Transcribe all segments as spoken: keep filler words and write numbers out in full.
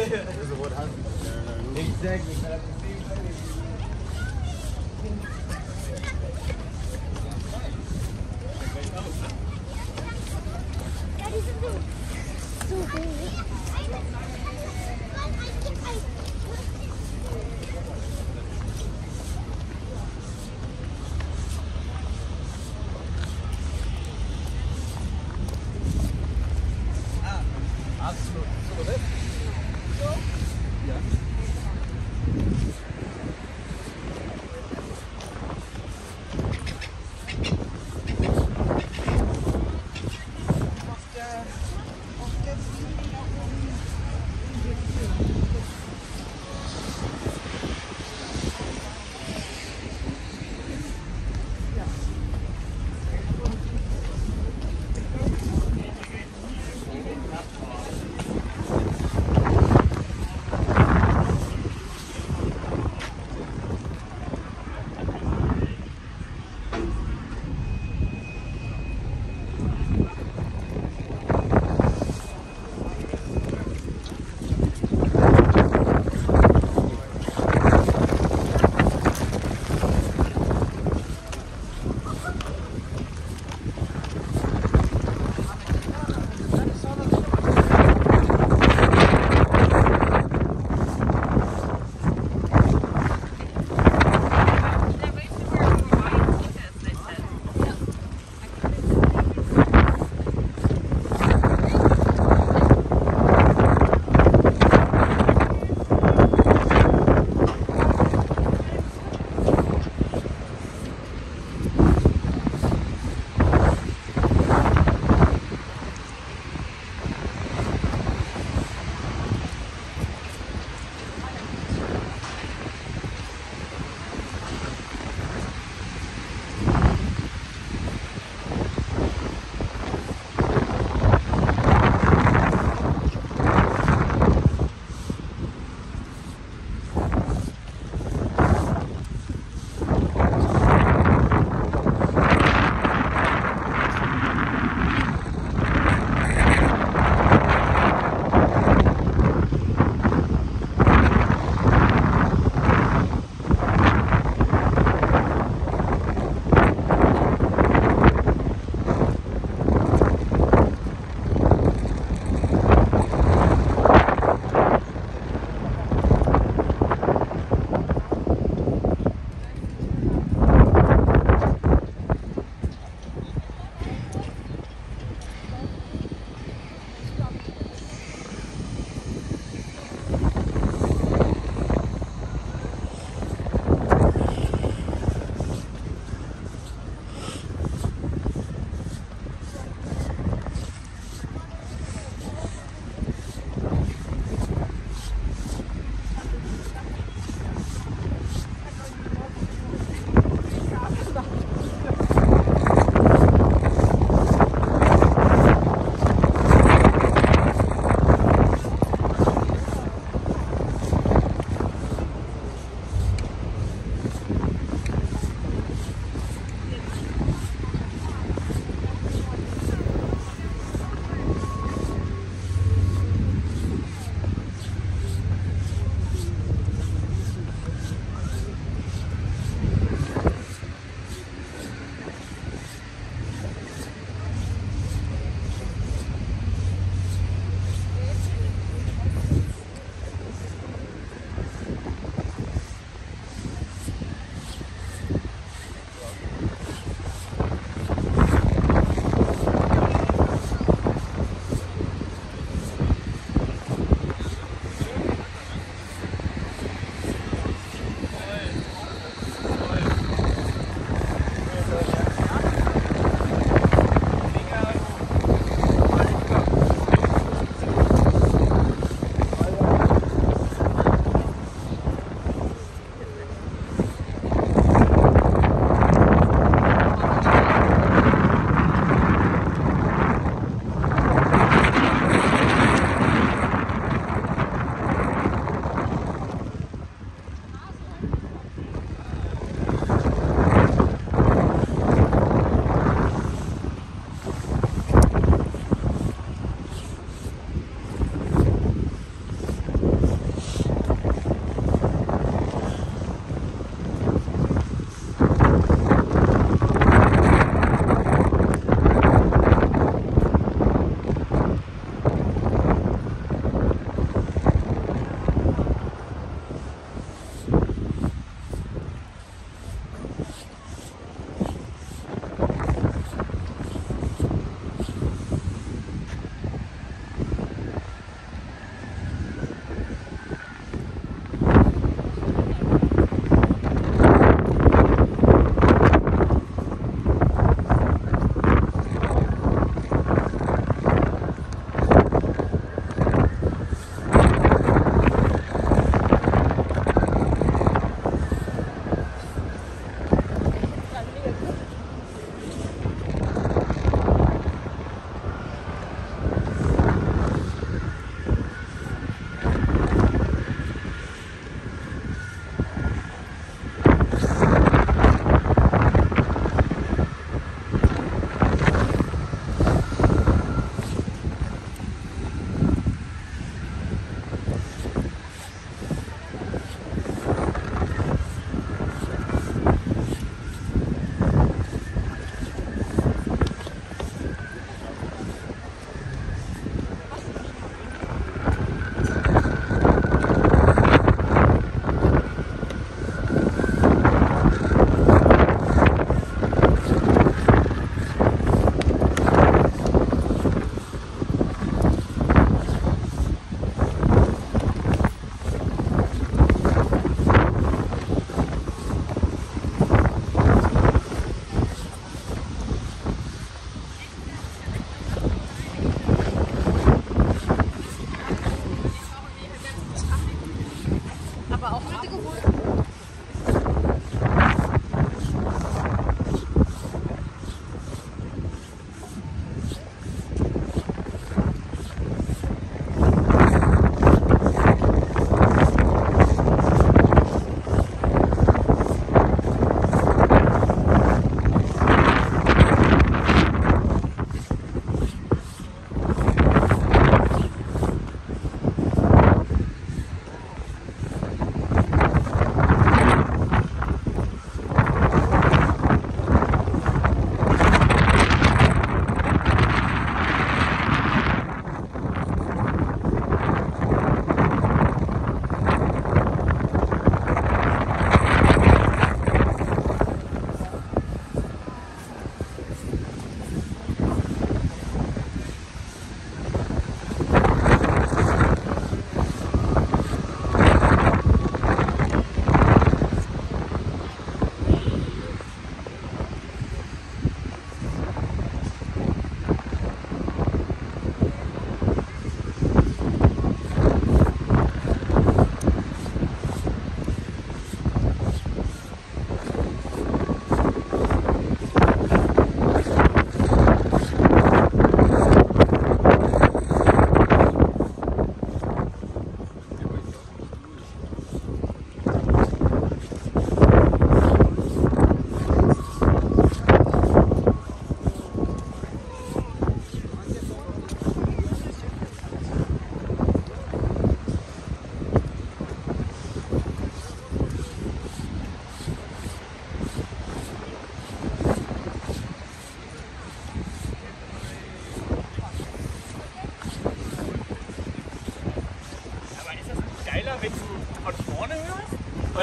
Because of what happened. Exactly. That is so big. Ah, absolutely. So that. Yeah.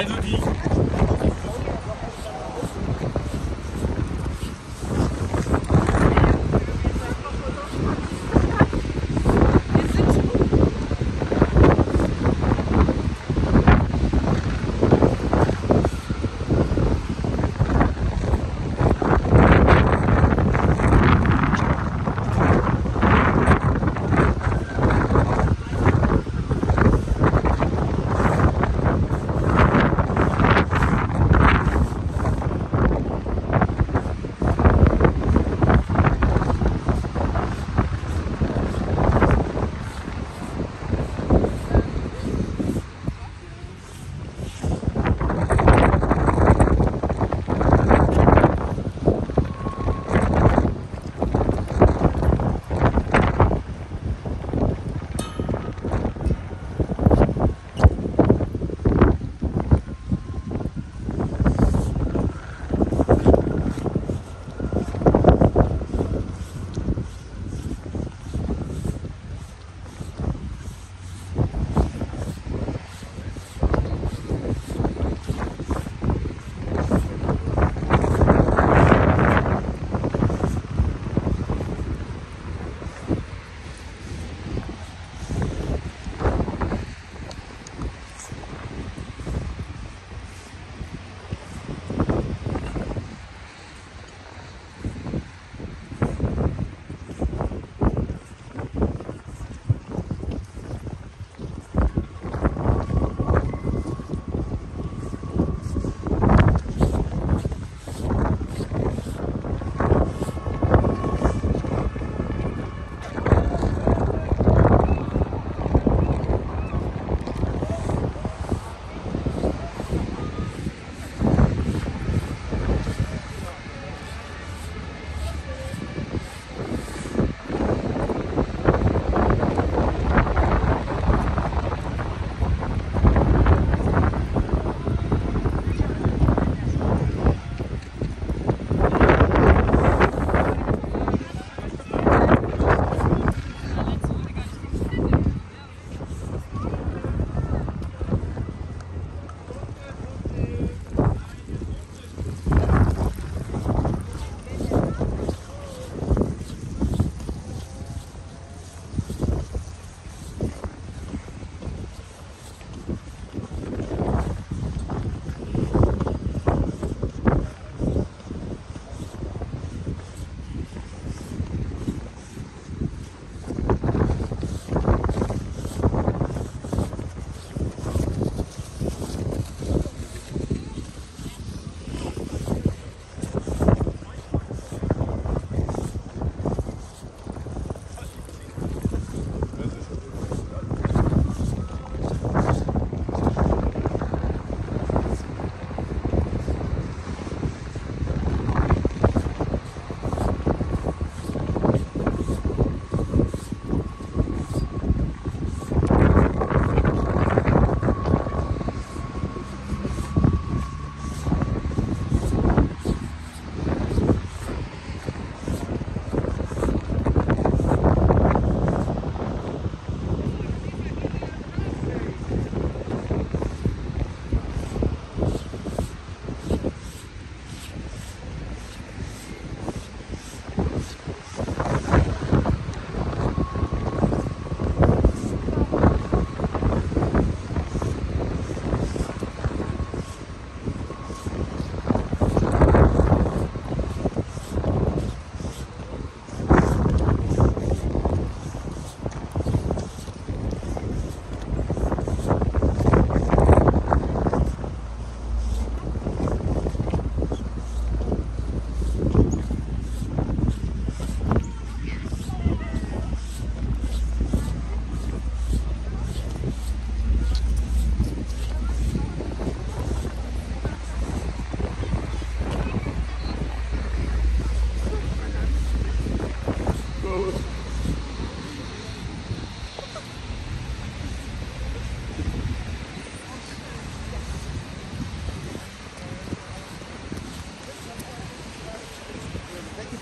ไปดูดี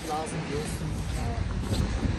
Blasen, Jungs.